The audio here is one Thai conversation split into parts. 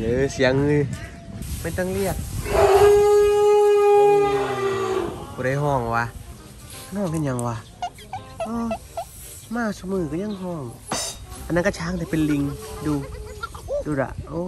เยอะเสียงเลยไม่ต้องเรียกกูได้ห้องวะน้องกันยังวะมาชูมือก็ยังห้องอันนั้นก็ช้างแต่เป็นลิงดูละโอ้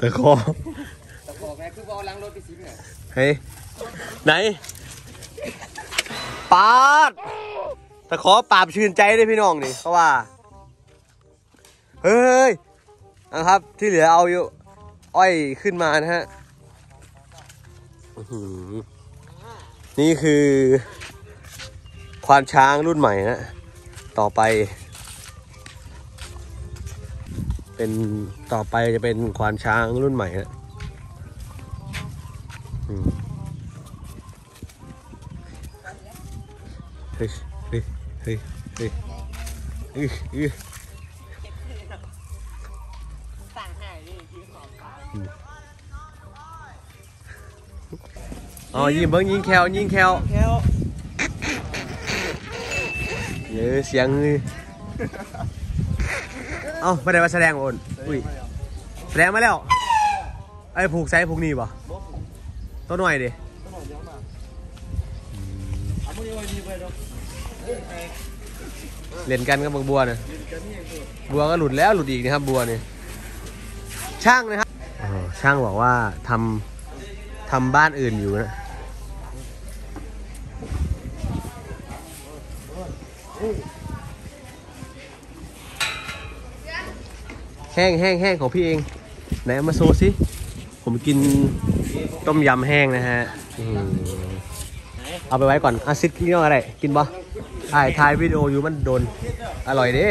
ตะคอแม่คือว่าล้างรถไปซิมเนี่ยเฮ้ยไหนปาดตะขอปราบชื่นใจได้พี่น้องนี่เขาว่าเฮ้ยนะครับที่เหลือเอาอยู่อ้อยขึ้นมานะฮะนี่คือควานช้างรุ่นใหม่นะต่อไปเป็นต่อไปจะเป็นควานช้างรุ่นใหม่นะเฮ้ยอ๋อยิงเบิ้งยิงแควยิงแควเยอะเสียงเลยเอ้าไม่ได้มาแสดงโอนอุ้ยแสดงมาแล้วไอ้ผูกไซผูกนี่ป่ะตัวหน่อยดิเล่นกันกับบางบัวนะบัวก็หลุดแล้วหลุดอีกนะครับบัวเนี่ยช่างนะครับช่างบอกว่าทำบ้านอื่นอยู่นะแห้งแห้งแห้งของพี่เองไหนมาโซซิผมกินต้มยำแห้งนะฮะเอาไปไว้ก่อนอาซิดกินอะไรกินบ่ถ่ายวิดีโออยู่มันโดนอร่อยดิ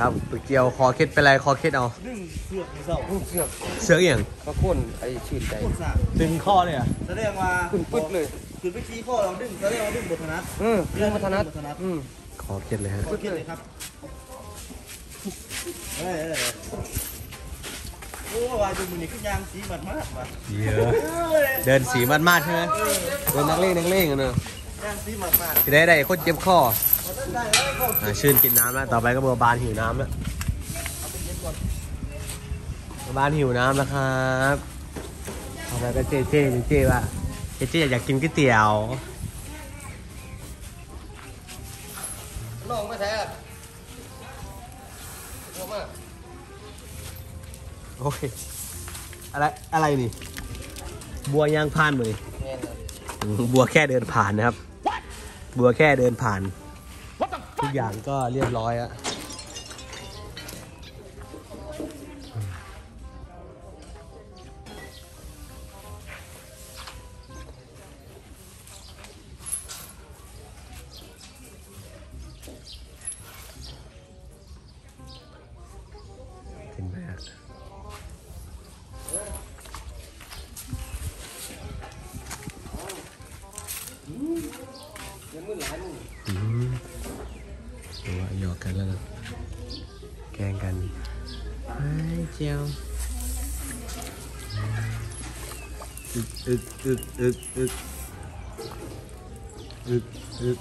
ครับเกี่ยวคอเคล็ดเป็นไรคอเคล็ดเอาเสือกอย่างก็ข้นไอ้ชื่นใจดึงข้อเลยอ่ะแสดงว่าขึ้นปึ๊ดเลยขึ้นไปชี้ข้อเราดึงแสดงว่าดึงบทนัดดึงบทนัดคอเคล็ดเลยฮะคอเคล็ดเลยครับโอ้วายดูมือนี่ขึ้นยางสีมันมากว่ะเยอะเดินสีมันมากใช่ไหมเดินนักเล่นนักเล่นกันเนอะยางสีมันมากที่ได้คนเจ็บข้อชื่นกินน้ำแล้วต่อไปก็บัวบานหิวน้ำแล้วบัวบานหิวน้ำแล้วครับต่อไปก็เจ๊ว่ะเจ๊อยากกินก๋วยเตี๋ยวน้องไม่แท้หัวมากโอ้ยอะไรนี่บัวยางผ่านเลยบัวแค่เดินผ่านนะครับบัวแค่เดินผ่านทุกอย่างก็เรียบร้อยอะเป็นแม่หยอกกันแล้วนะแกงกันไอ้เจียวอึก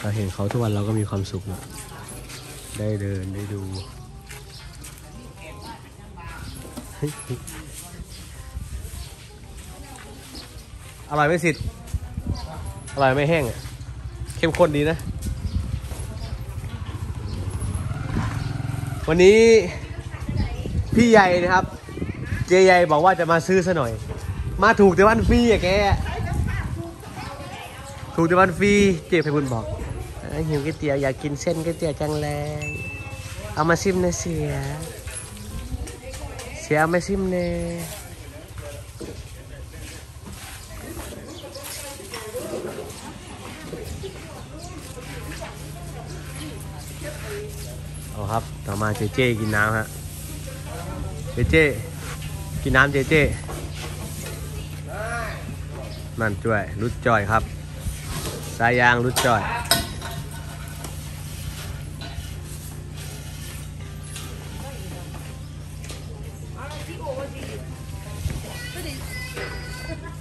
เราเห็นเขาทุกวันเราก็มีความสุขนะได้เดินได้ดูอร่อยไม่สิทธิ์อร่อยไม่แห้งเข้มข้นดีนะวันนี้พี่ใหญ่นะครับเจใหญ่บอกว่าจะมาซื้อซะหน่อยมาถูกแต่วันฟรีอะแกถูกแต่วันฟรีเจ๊ไพบุญบอกหิวก๋วยเตี๋ยวอยากกินเส้นก๋วยเตี๋ยวจังเลยเอามาซิมนะเสียเอามาซิมเนยเอาครับต่อมาเจ๊กินน้ำฮะเจ๊ กินน้ำเจเจมันช่วยรุดจอยครับสายยางรุดจอย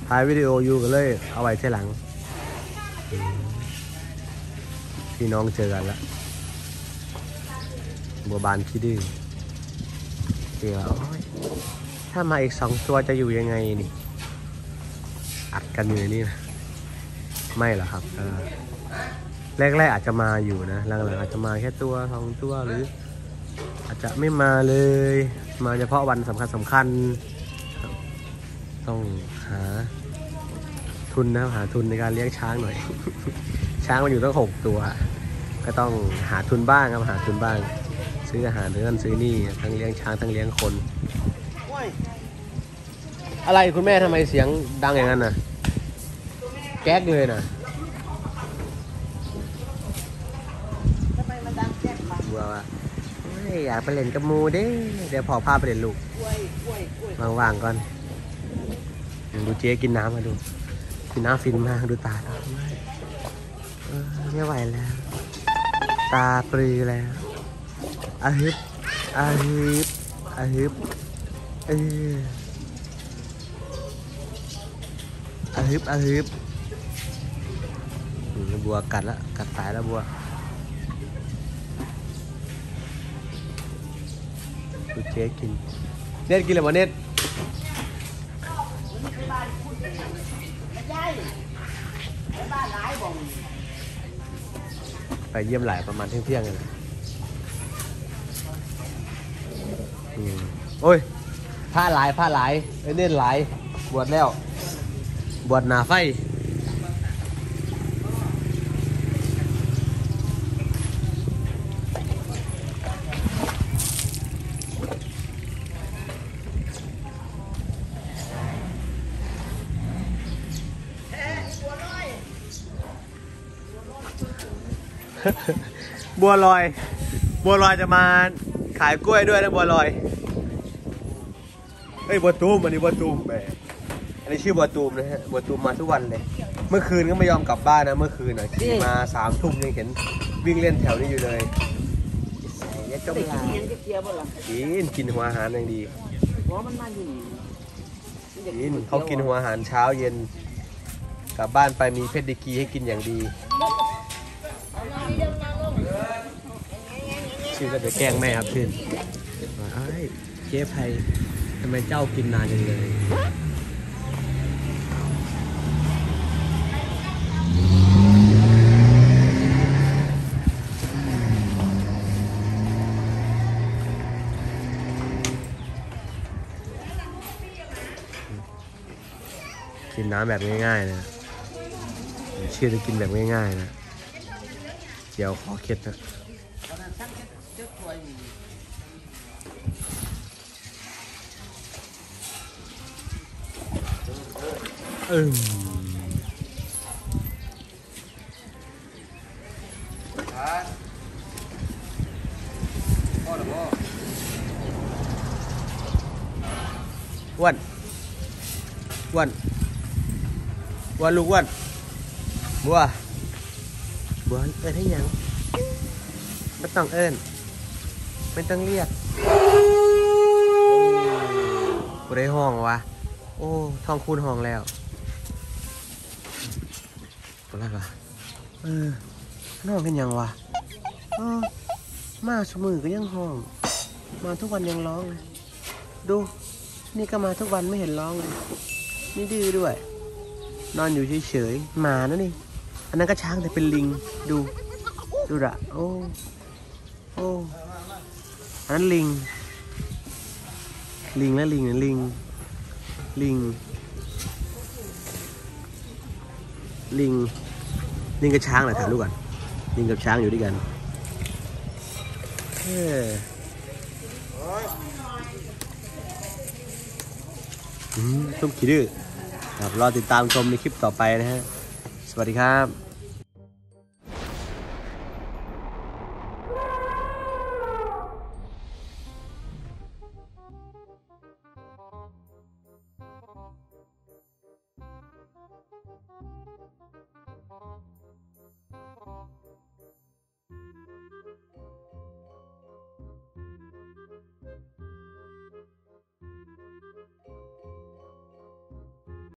ถ่ายวิดีโออยู่กันเลยเอาไว้ที่หลังพี่น้องเจอกันละบัวบานขี้ดื้อเดี๋ยวถ้ามาอีก2ตัวจะอยู่ยังไงนี่อัดกันอยู่ในนี้นะไม่หรอครับแรกๆอาจจะมาอยู่นะหลังๆอาจจะมาแค่ตัว2ตัวหรืออาจจะไม่มาเลยมาเฉพาะวันสำคัญต้องหาทุนนะหาทุนในการเลี้ยงช้างหน่อย ช้างมันอยู่ตั้ง6ตัวก็ต้องหาทุนบ้างครับหาทุนบ้างซื้ออาหารนั่นซื้อนี่ทั้งเลี้ยงช้างทั้งเลี้ยงคนอะไรคุณแม่ทำไมเสียงดังอย่างนั้นนะแก๊กเลยนะว่าอยากไปเล่นกับมูดิเดี๋ยวพอพาไปเล่นลูกว่างๆก่อนดูเจ๊กินน้ำมาดูกินน้ำฟินมากดูตาไม่ไหวแล้วตาปรือแล้วอาฮึบอาฮึบบัวกัดละกัดสายแล้วบัวดูเจ๊กินเน็ตกินอะไรมาเน็ตไปเยี่ยมหลายประมาณเที่ยงกันโอ้ยผ้าหลายเน้นหลายบวชแล้วบวชหนาไฟบัวลอยจะมาขายกล้วยด้วยนะบัวลอยเฮ้ยบัวตูมอันนี้บัวตูมแหมอันนี้ชื่อบัวตูมนะฮะบัวตูมมาทุกวันเลยเมื่อคืนก็ไม่ยอมกลับบ้านนะเมื่อคืนอ่ะขี่มา3 ทุ่มยังเห็นวิ่งเล่นแถวนี้อยู่เลยเนี่ยเจ้ากินกินหัวอาหารอย่างดีกินเขากินหัวอาหารเช้าเย็นกลับบ้านไปมีเพชรดิกีให้กินอย่างดีชื่อก็จะแกล้งแม่ครับชื่นเจ๊ไพทำไมเจ้ากินนานจังเลยกินน้ำแบบง่ายๆนะชื่อจะกินแบบง่ายๆนะเดี๋ยวขอเค็ดนะวันลูกวันบัวเอิญให้ยังไม่ต้องเอิญไม่ต้องเรียกกูได้ห้องวะโอ้ทองคูณห้องแล้วกูรักวะนอนกันยังวะมาสมือก็ยังห้องมาทุกวันยังร้องเลยดูนี่ก็มาทุกวันไม่เห็นร้องเลยนี่ดื้อด้วยนอนอยู่เฉยๆหมานะนี่อันนั้นก็ช้างแต่เป็นลิงดูละโอ้อันนั้นลิงกับช้างแหละถ่ายรูปกันลิงกับช้างอยู่ด้วยกันต้องขี้ดื้อครับรอติดตามชมในคลิปต่อไปนะฮะสวัสดีครับ